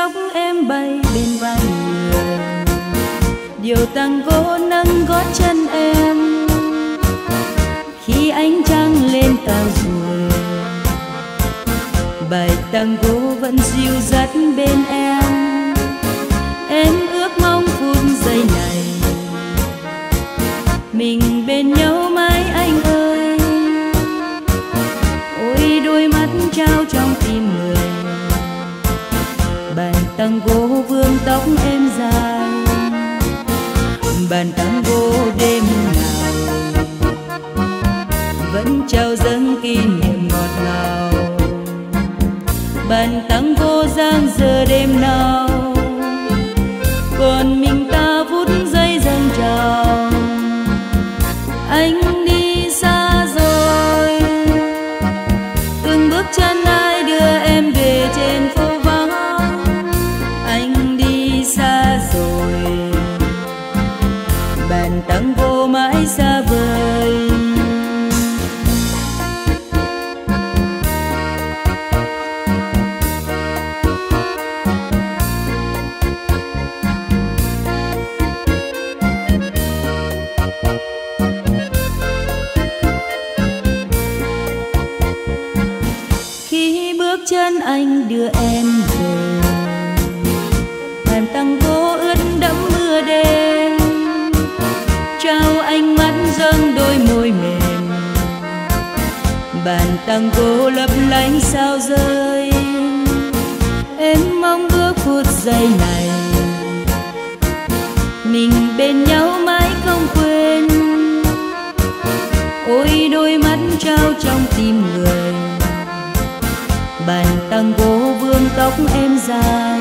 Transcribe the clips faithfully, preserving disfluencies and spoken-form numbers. tóc em bay bên vai người, điều tango nâng gót chân em khi ánh trăng lên cao rồi. Bài tango vẫn dịu dắt bên em, em ước mong phút giây này mình bên nhau mãi anh ơi. Ôi đôi mắt trao trong tim người, bàn tango vương tóc em dài, bàn tango đêm nào vẫn trao dâng kỷ niệm ngọt ngào, bàn tango giang giờ đêm nào còn mình ta vút dây dâng trào. Anh đi xa rồi, từng bước chân ai đưa em về trên phố vắng. Anh đi xa rồi, bàn tango mãi xa vời. Bước chân anh đưa em về, bàn tango ướt đẫm mưa đêm, trao ánh mắt dâng đôi môi mềm, bàn tango lấp lánh sao rơi. Em mong bước phút giây này mình bên nhau mãi không quên. Ôi đôi mắt trao trong tim người, bàn tango vương tóc em dài,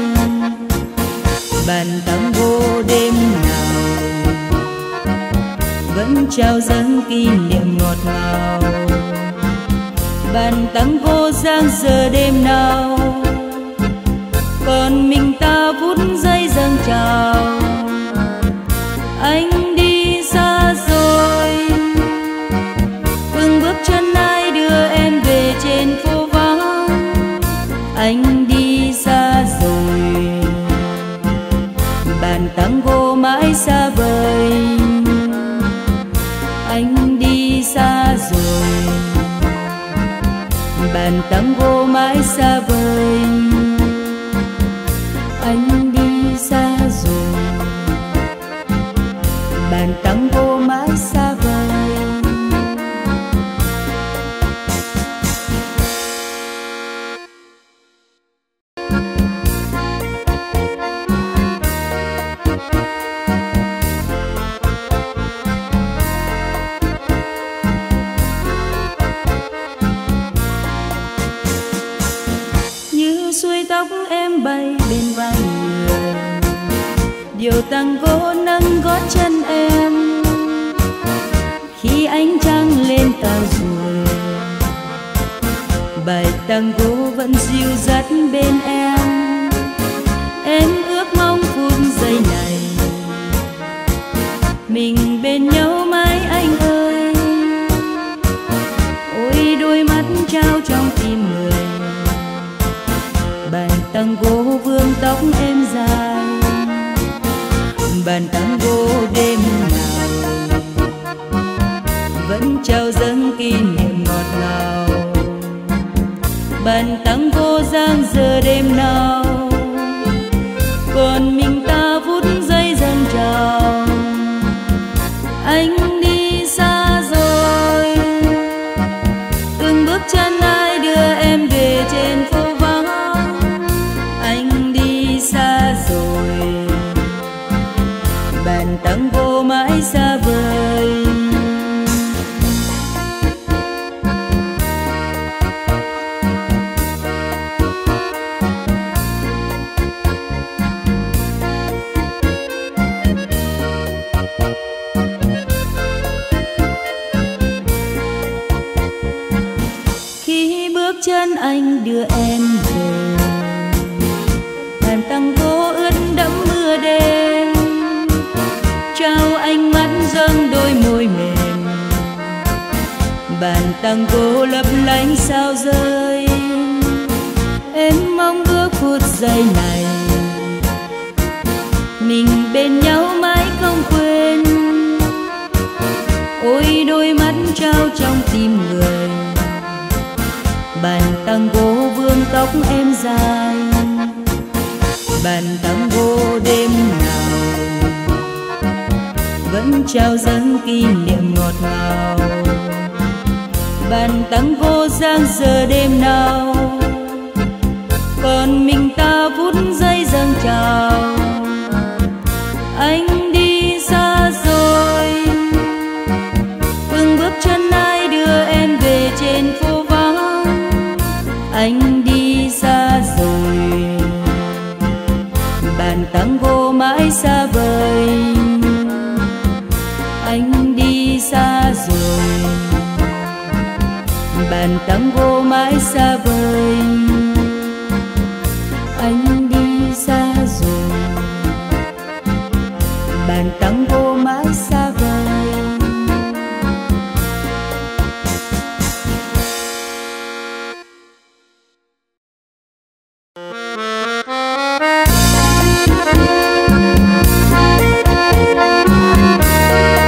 bàn tango đêm nào vẫn trao dâng kỷ niệm ngọt ngào, bàn tango giang giờ đêm nào còn mình ta vút dây dâng trào. Anh đi xa rồi, từng bước chân ai đưa em về trên phố. Anh đi xa rồi, bàn tango mãi xa vời. Anh đi xa rồi, bàn tango mãi xa vời. Anh đi xa rồi, bàn tango mãi xa vời. Xuôi tóc em bay bên vai người, điều tango nâng gót chân em khi ánh trăng lên cao rồi. Bài tango vẫn dịu dắt bên em, em ước mong phút giây này mình bên nhau mãi anh ơi. Ôi đôi mắt trao trong tim người, bàn tango vương tóc em dài, bàn tango đêm nào vẫn trao dâng kỷ niệm ngọt ngào, bàn tango giang giờ đêm nào còn mình ta vút dây dâng trào. Anh đi xa rồi, từng bước chân ai đưa em về trên phố. Bàn tango mãi xa vời. Khi bước chân anh đưa em về, bàn tango ướt đẫm mưa đêm, trao ánh mắt dâng đôi môi mềm, bàn tango lấp lánh sao rơi. Em mong ước phút giây này mình bên nhau mãi không quên. Ôi đôi mắt trao trong tim người, bàn tango vương tóc em dài, bàn tango đêm nào vẫn trao dâng kỷ niệm ngọt ngào. Bàn tango giang giờ đêm nào, còn mình ta vút dây dâng trào. Anh đi xa rồi, từng bước chân ai đưa em về trên phố vắng. Anh đi xa rồi, bàn tango mãi xa vời. Anh đi xa rồi, bàn tango mãi xa vời. Anh đi xa rồi, bàn tango mãi xa vời.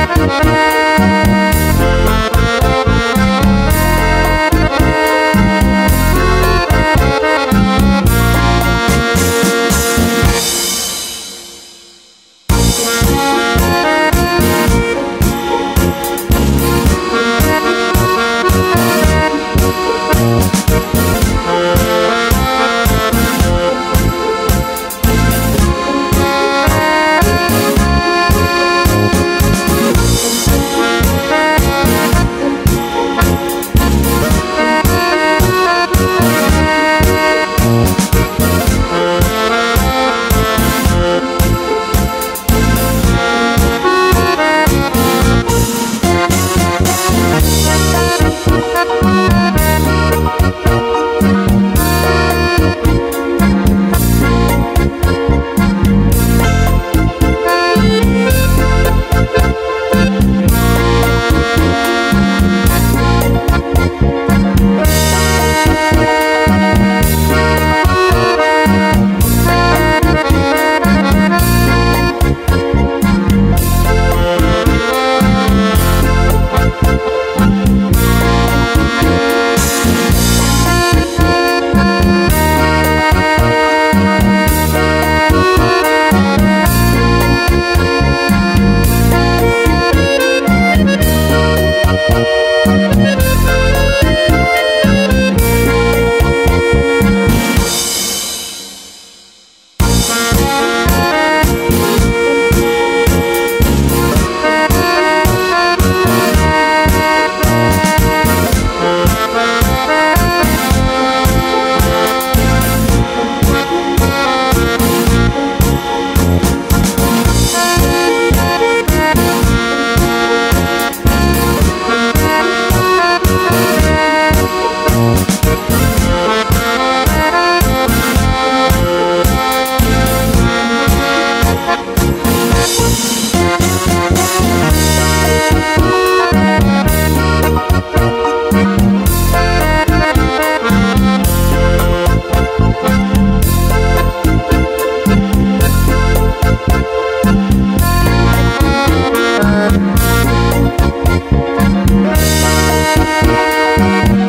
Hãy subscribe cho kênh Tango để không bỏ lỡ những video hấp dẫn.